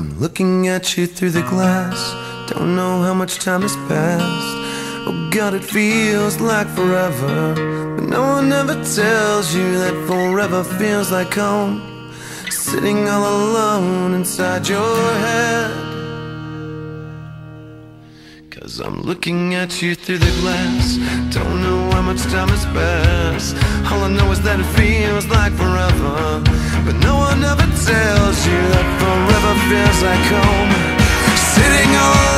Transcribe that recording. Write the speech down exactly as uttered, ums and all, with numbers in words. I'm looking at you through the glass, don't know how much time has passed. Oh God, it feels like forever, but no one ever tells you that forever feels like home, sitting all alone inside your head. Cause I'm looking at you through the glass, don't know how much time has passed. All I know is that it feels like forever, but no one ever tells you that forever feels like home, sitting all alone.